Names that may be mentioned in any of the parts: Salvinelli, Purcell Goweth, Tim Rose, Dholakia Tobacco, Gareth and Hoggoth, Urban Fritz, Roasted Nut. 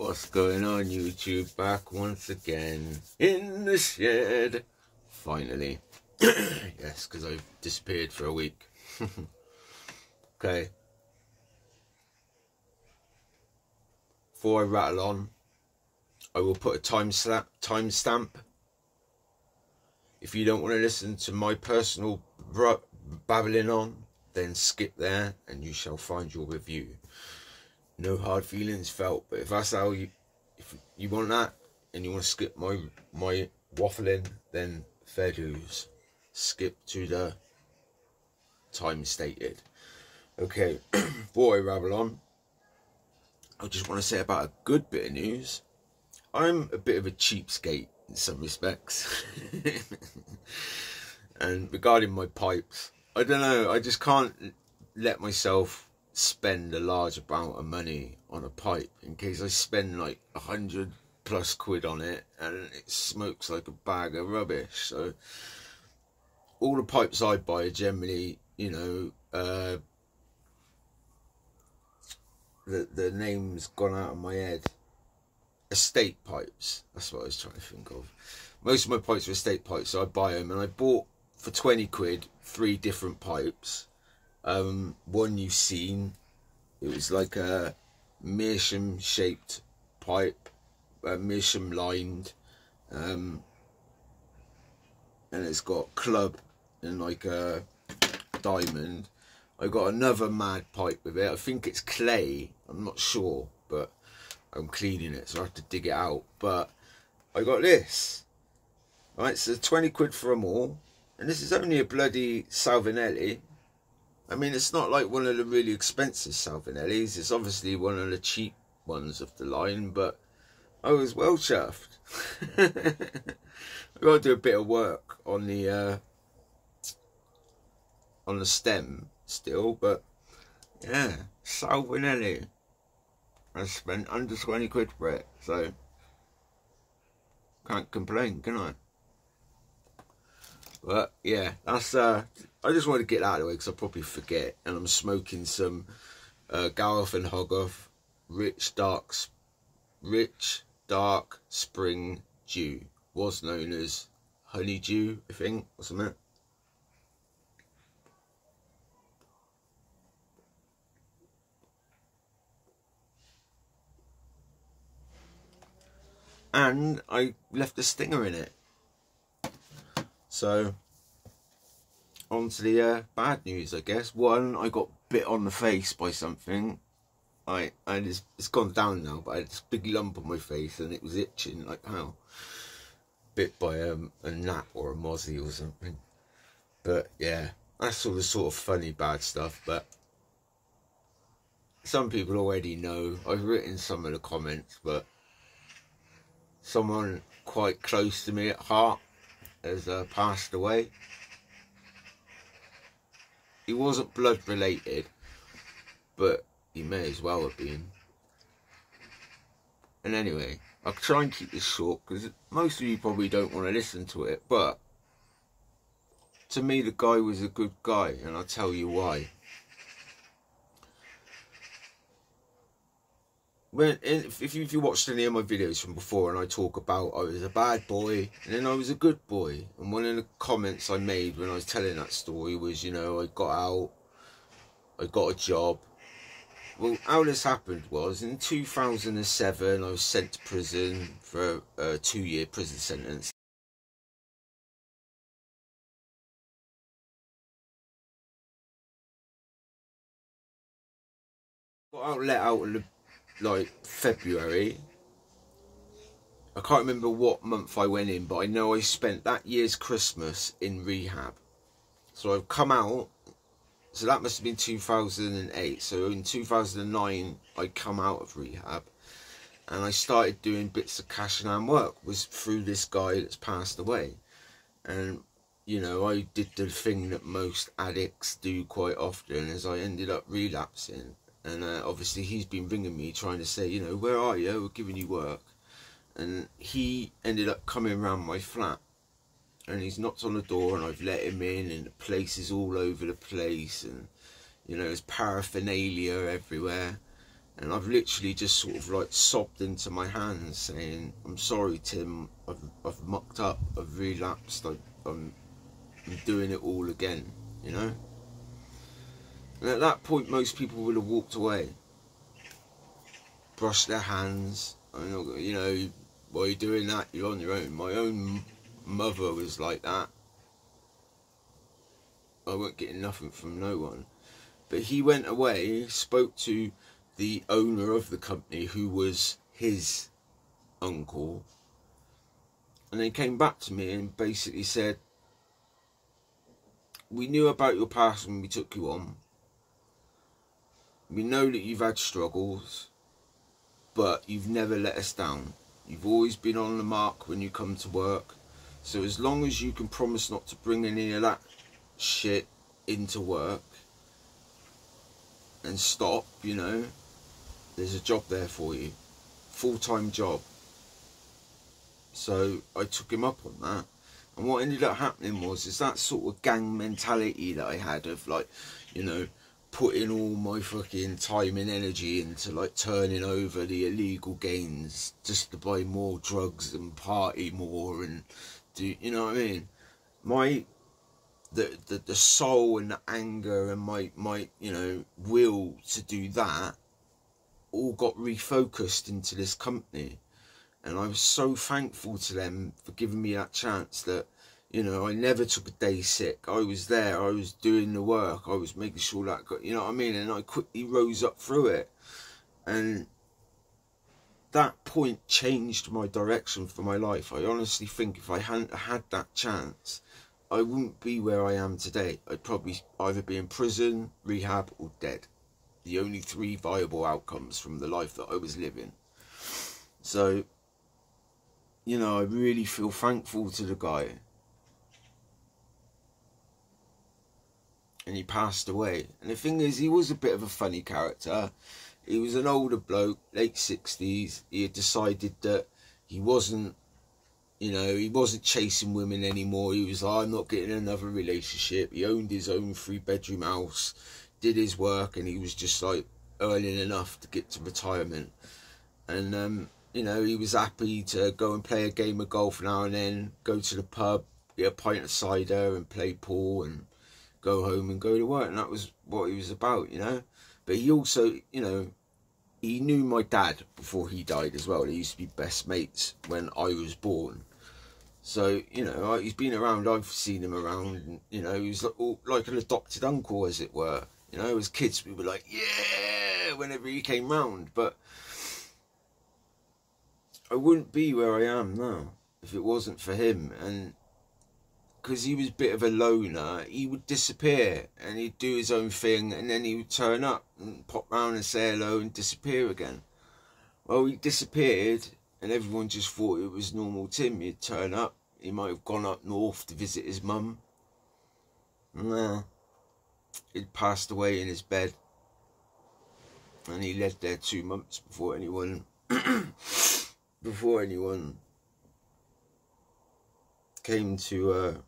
What's going on, YouTube? Back once again in the shed. Finally. Yes, because I've disappeared for a week. Okay. Before I rattle on, I will put a timestamp. If you don't want to listen to my personal babbling on, then skip there and you shall find your review. No hard feelings felt, but if that's how you, if you want that and you want to skip my waffling, then fair dues. Skip to the time stated. Okay, before I rabble on, I just want to say about a good bit of news. I'm a bit of a cheapskate in some respects. And regarding my pipes, I don't know, I just can't let myself spend a large amount of money on a pipe in case I spend like 100+ quid on it and it smokes like a bag of rubbish. So all the pipes I buy are generally, you know, the name's gone out of my head. Estate pipes, that's what I was trying to think of. Most of my pipes are estate pipes, so I buy them, and I bought for 20 quid 3 different pipes. One you've seen, it was like a meerschaum shaped pipe, meerschaum lined, and it's got club and like a diamond. I got another mad pipe with it, I think it's clay, I'm not sure, but I'm cleaning it so I have to dig it out. But I got this, right? So 20 quid for them all, and this is only a bloody Salvinelli. I mean, it's not like one of the really expensive Salvinellis. It's obviously one of the cheap ones of the line, but I was well chuffed. I've got to do a bit of work on the stem still, but yeah, Salvinelli. I spent under 20 quid for it, so can't complain, can I? But yeah, that's I just wanted to get that out of the way because I'll probably forget. And I'm smoking some Gareth and Hoggoth Rich Dark Spring Dew, was known as Honeydew, I think, or something. And I left a stinger in it. So, on to the bad news, I guess. One, I got bit on the face by something. It's gone down now, but I had this big lump on my face and it was itching like hell. Bit by a gnat or a mozzie or something. But yeah, that's all the sort of funny bad stuff. But some people already know. I've written some of the comments, but someone quite close to me at heart has passed away. He wasn't blood related, but he may as well have been. And anyway, I'll try and keep this short because most of you probably don't want to listen to it, but to me the guy was a good guy, and I'll tell you why. If you watched any of my videos from before, and I talk about I was a bad boy and then I was a good boy, and one of the comments I made when I was telling that story was, you know, I got out, I got a job. Well, how this happened was in 2007 I was sent to prison for a 2-year prison sentence. Got out, let out of the like February. I can't remember what month I went in, but I know I spent that year's Christmas in rehab. So I've come out, so that must have been 2008. So in 2009 I come out of rehab and I started doing bits of cash in hand work, was through this guy that's passed away. And you know, I did the thing that most addicts do quite often, as I ended up relapsing. And obviously he's been ringing me trying to say, you know, where are you? We're giving you work. And he ended up coming round my flat. And he's knocked on the door and I've let him in, and the place is all over the place. And, you know, there's paraphernalia everywhere. And I've literally just sort of like sobbed into my hands saying, I'm sorry, Tim, I've mucked up, I've relapsed, I'm doing it all again, you know? And at that point, most people would have walked away, brushed their hands. I'm not, you know, while you're doing that, you're on your own. My own mother was like that. I weren't getting nothing from no one. But he went away, spoke to the owner of the company, who was his uncle, and then came back to me and basically said, we knew about your past when we took you on. We know that you've had struggles, but you've never let us down. You've always been on the mark when you come to work. So as long as you can promise not to bring any of that shit into work and stop, you know, there's a job there for you, full-time job. So I took him up on that, and what ended up happening was is that sort of gang mentality that I had of, like, you know, putting all my fucking time and energy into like turning over the illegal gains just to buy more drugs and party more and do, you know what I mean? My the soul and the anger and my you know, will to do that all got refocused into this company. And I was so thankful to them for giving me that chance that, you know, I never took a day sick. I was there, I was doing the work, I was making sure that got, you know what I mean? And I quickly rose up through it. And that point changed my direction for my life. I honestly think if I hadn't had that chance, I wouldn't be where I am today. I'd probably either be in prison, rehab, or dead. The only three viable outcomes from the life that I was living. So, you know, I really feel thankful to the guy. And he passed away. And the thing is, he was a bit of a funny character. He was an older bloke, late 60s. He had decided that he wasn't, you know, he wasn't chasing women anymore. He was like, I'm not getting another relationship. He owned his own 3-bedroom house, did his work, and he was just like earning enough to get to retirement. And, you know, he was happy to go and play a game of golf now and then, go to the pub, get a pint of cider and play pool and go home and go to work. And that was what he was about, you know. But he also, you know, he knew my dad before he died as well. They used to be best mates when I was born. So, you know, he's been around, I've seen him around, and, you know, he was like an adopted uncle, as it were. You know, as kids, we were like, yeah, whenever he came round. But I wouldn't be where I am now if it wasn't for him. And because he was a bit of a loner, he would disappear and he'd do his own thing, and then he would turn up and pop round and say hello and disappear again. Well, he disappeared, and everyone just thought it was normal Tim. He'd turn up. He might have gone up north to visit his mum. Nah. He'd passed away in his bed. And he led there 2 months before anyone... before anyone came to...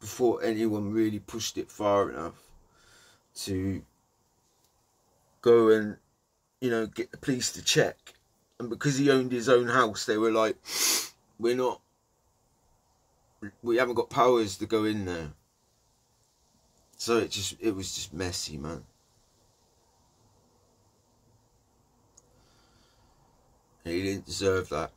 before anyone really pushed it far enough to go and, you know, get the police to check. And because he owned his own house, they were like, we're not, we haven't got powers to go in there. So it was just messy, man. He didn't deserve that.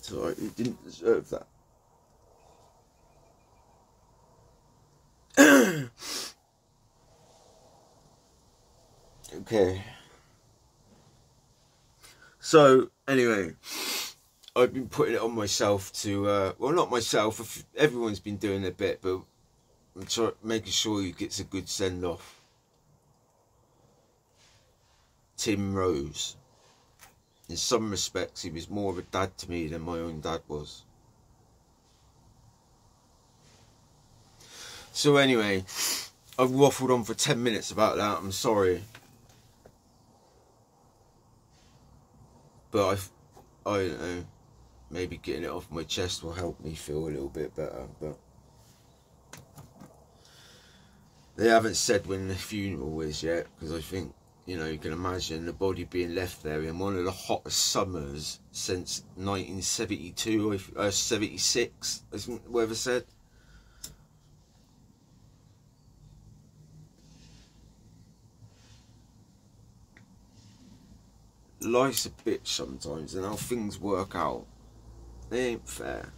Sorry, he didn't deserve that. Okay. So, anyway, I've been putting it on myself to, well, not myself, everyone's been doing their bit, but I'm making sure he gets a good send-off. Tim Rose. In some respects, he was more of a dad to me than my own dad was. So anyway, I've waffled on for 10 minutes about that, I'm sorry. But I don't know, maybe getting it off my chest will help me feel a little bit better. But They haven't said when the funeral is yet, because I think, you know, you can imagine the body being left there in one of the hottest summers since 1972 or 76, as whoever said. Life's a bitch sometimes, and how things work out, they ain't fair.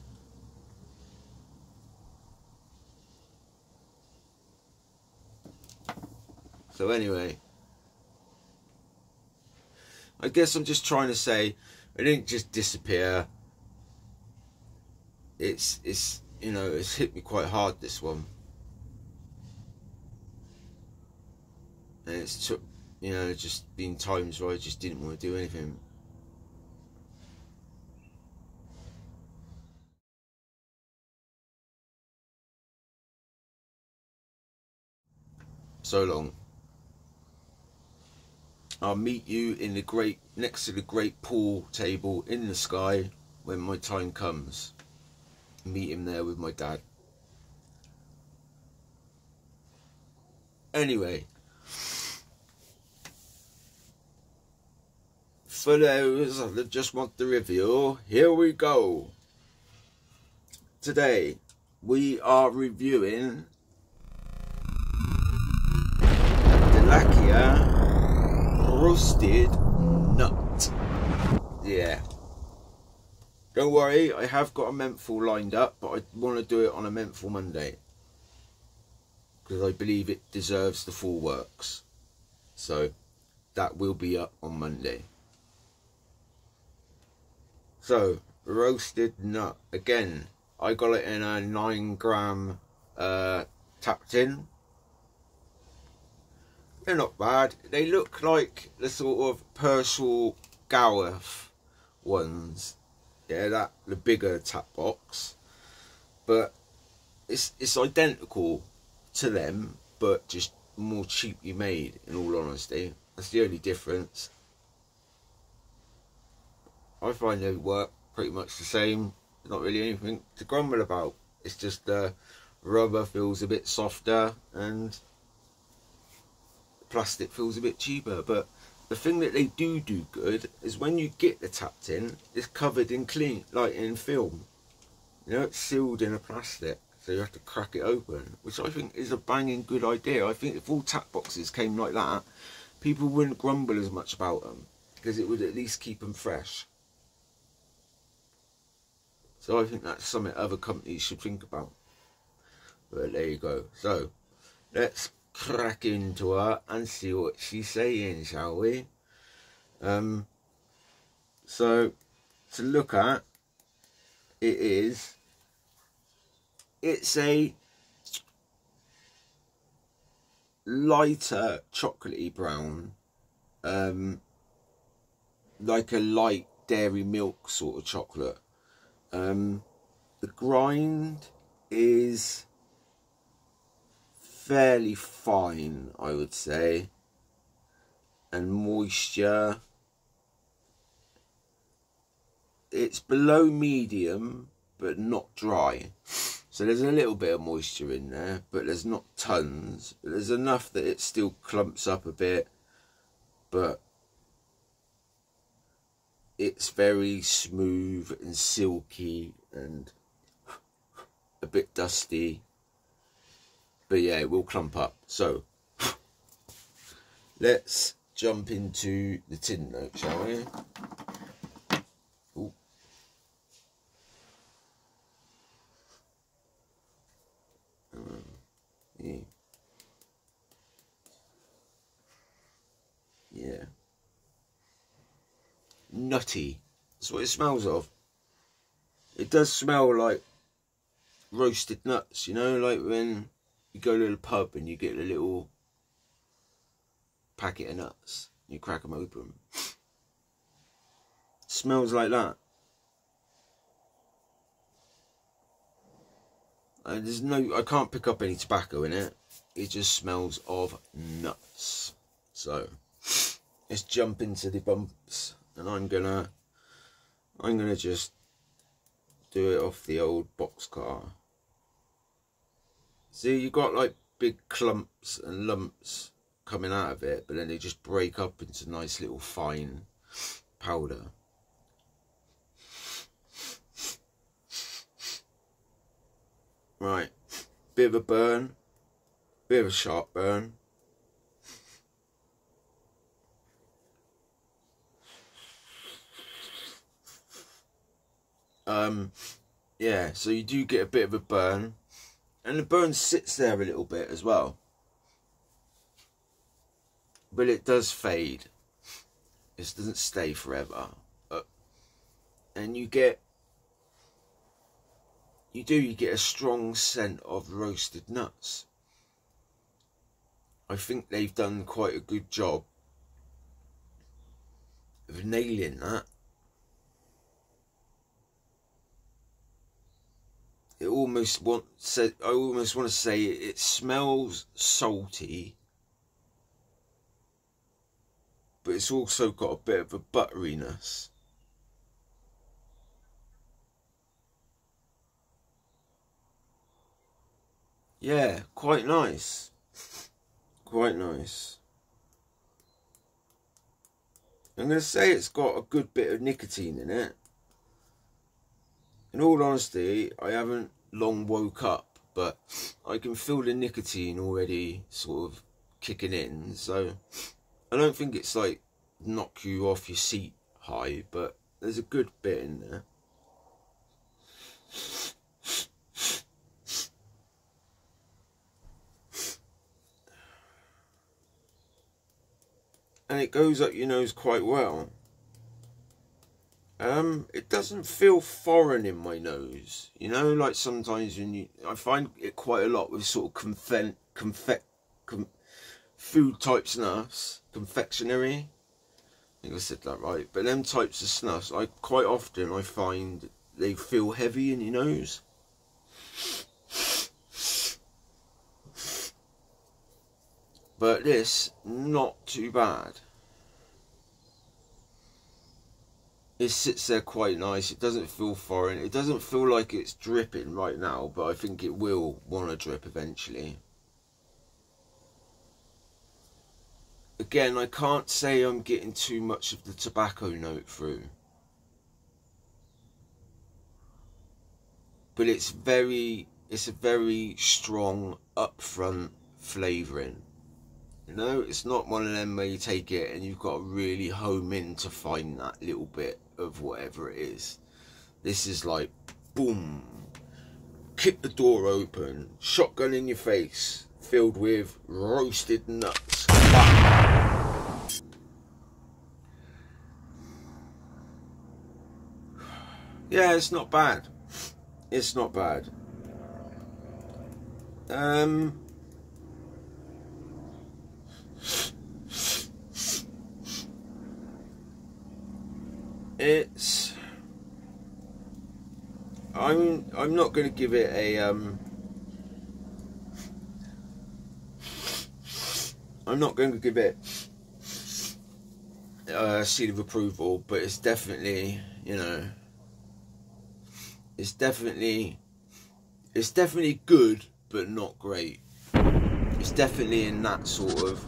So anyway, I guess I'm just trying to say, I didn't just disappear. It's you know, it's hit me quite hard, this one. And it's took, you know, just been times where I just didn't want to do anything. So long. I'll meet you in the great, next to the great pool table in the sky when my time comes. Meet him there with my dad. Anyway, for those that just want the review, here we go. Today we are reviewing Dholakia Roasted Nut. Yeah. Don't worry, I have got a menthol lined up, but I want to do it on a menthol Monday, because I believe it deserves the full works. So that will be up on Monday. So, roasted nut. Again, I got it in a 9 gram tap tin. They're not bad. They look like the sort of Purcell Goweth ones. Yeah, that the bigger tap box. But it's identical to them, but just more cheaply made, in all honesty. That's the only difference. I find they work pretty much the same. Not really anything to grumble about. It's just the rubber feels a bit softer and plastic feels a bit cheaper. But the thing that they do good is when you get the tap tin, it's covered in clean, like in film, you know, it's sealed in a plastic, so you have to crack it open, which I think is a banging good idea. I think if all tap boxes came like that, people wouldn't grumble as much about them, because it would at least keep them fresh. So I think that's something other companies should think about. But there you go. So let's crack into her and see what she's saying, shall we? So to look at it, is it's a lighter chocolatey brown, like a light dairy milk sort of chocolate. The grind is fairly fine, I would say, and moisture, it's below medium but not dry, so there's a little bit of moisture in there, but there's not tons, but there's enough that it still clumps up a bit. But it's very smooth and silky and a bit dusty. But yeah, it will clump up. So let's jump into the tin note, shall we? Ooh. Yeah. Yeah. Nutty. That's what it smells of. It does smell like roasted nuts, you know, like when you go to the pub and you get a little packet of nuts, you crack them open. Smells like that. And there's no, I can't pick up any tobacco in it. It just smells of nuts. So let's jump into the bumps, and I'm gonna just do it off the old box car. See, you got like big clumps and lumps coming out of it, but then they just break up into nice little fine powder. Right, bit of a burn, bit of a sharp burn. Yeah, so you do get a bit of a burn, and the burn sits there a little bit as well, but it does fade. It doesn't stay forever. And you get a strong scent of roasted nuts. I think they've done quite a good job of nailing that. It almost I almost want to say it smells salty, but it's also got a bit of a butteriness. Yeah, quite nice. Quite nice. I'm going to say it's got a good bit of nicotine in it. In all honesty, I haven't long woke up, but I can feel the nicotine already sort of kicking in. So I don't think it's like knock you off your seat high, but there's a good bit in there. And it goes up your nose quite well. It doesn't feel foreign in my nose, you know, like sometimes when you, I find it quite a lot with sort of food type snuffs, confectionery, I think I said that right, but them types of snuffs, quite often I find they feel heavy in your nose. But this, not too bad. It sits there quite nice. It doesn't feel foreign. It doesn't feel like it's dripping right now, but I think it will want to drip eventually. Again, I can't say I'm getting too much of the tobacco note through. But it's a very strong upfront flavouring. You know, it's not one of them where you take it and you've got to really home in to find that little bit of whatever it is. This is like, boom, kick the door open, shotgun in your face, filled with roasted nuts. Yeah, it's not bad. It's not bad. I'm not going to give it a I'm not going to give it a seal of approval, but it's definitely, you know, it's definitely good but not great. It's definitely in that sort of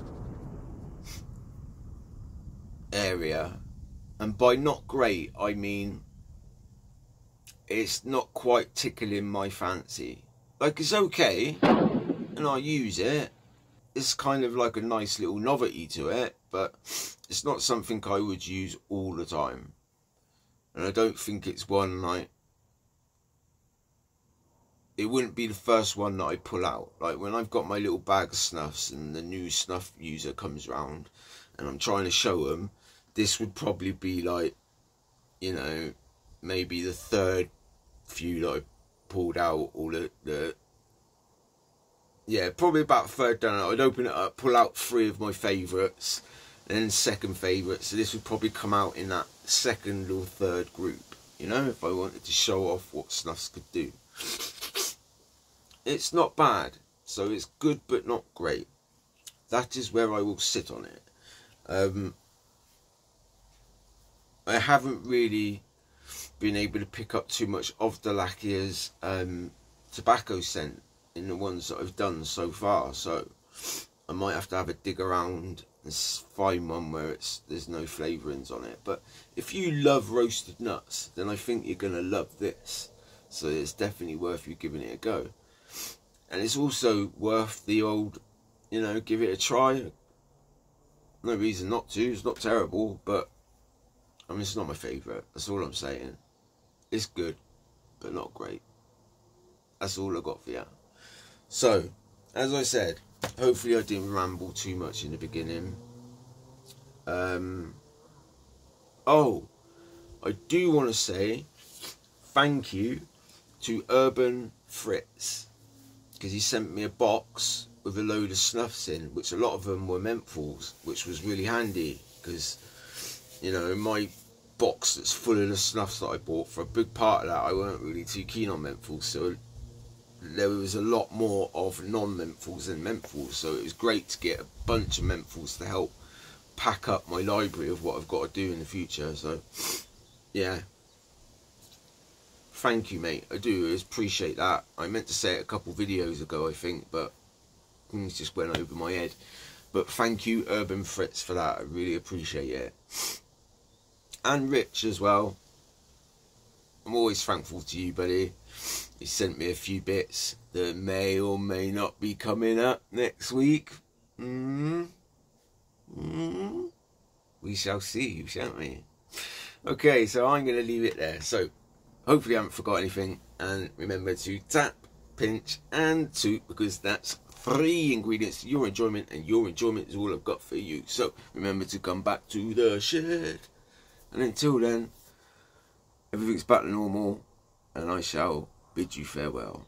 area. And by not great, I mean it's not quite tickling my fancy. Like, it's okay, and I use it. It's kind of like a nice little novelty to it, but it's not something I would use all the time. And I don't think it's one, like, it wouldn't be the first one that I pull out. Like, when I've got my little bag of snuffs and the new snuff user comes round and I'm trying to show them, this would probably be like, you know, maybe the third few that I pulled out, or the yeah, probably about third down. I'd open it up, pull out three of my favourites, and then second favourite. So this would probably come out in that second or third group, you know, if I wanted to show off what snuffs could do. It's not bad, so it's good but not great. That is where I will sit on it. I haven't really been able to pick up too much of Dholakia's tobacco scent in the ones that I've done so far, so I might have to have a dig around and find one where there's no flavourings on it. But if you love roasted nuts, then I think you're going to love this, so it's definitely worth you giving it a go. And it's also worth the old, you know, give it a try. No reason not to. It's not terrible, but I mean, it's not my favourite. That's all I'm saying. It's good, but not great. That's all I got for you. So, as I said, hopefully I didn't ramble too much in the beginning. Oh, I do want to say thank you to Urban Fritz, because he sent me a box with a load of snuffs in, which a lot of them were menthols, which was really handy, because, you know, my box that's full of the snuffs that I bought, for a big part of that I weren't really too keen on menthols, so there was a lot more of non-menthols than menthols, so it was great to get a bunch of menthols to help pack up my library of what I've got to do in the future. So yeah, thank you, mate. I do appreciate that. I meant to say it a couple videos ago, I think, but things just went over my head. But thank you, Urban Fritz, for that. I really appreciate it. And Rich as well. I'm always thankful to you, buddy. He sent me a few bits that may or may not be coming up next week. We shall see, shan't we? Okay, so I'm going to leave it there. So hopefully I haven't forgot anything. And remember to tap, pinch and toot, because that's 3 ingredients to your enjoyment, and your enjoyment is all I've got for you. So remember to come back to the shed. And until then, everything's back to normal, and I shall bid you farewell.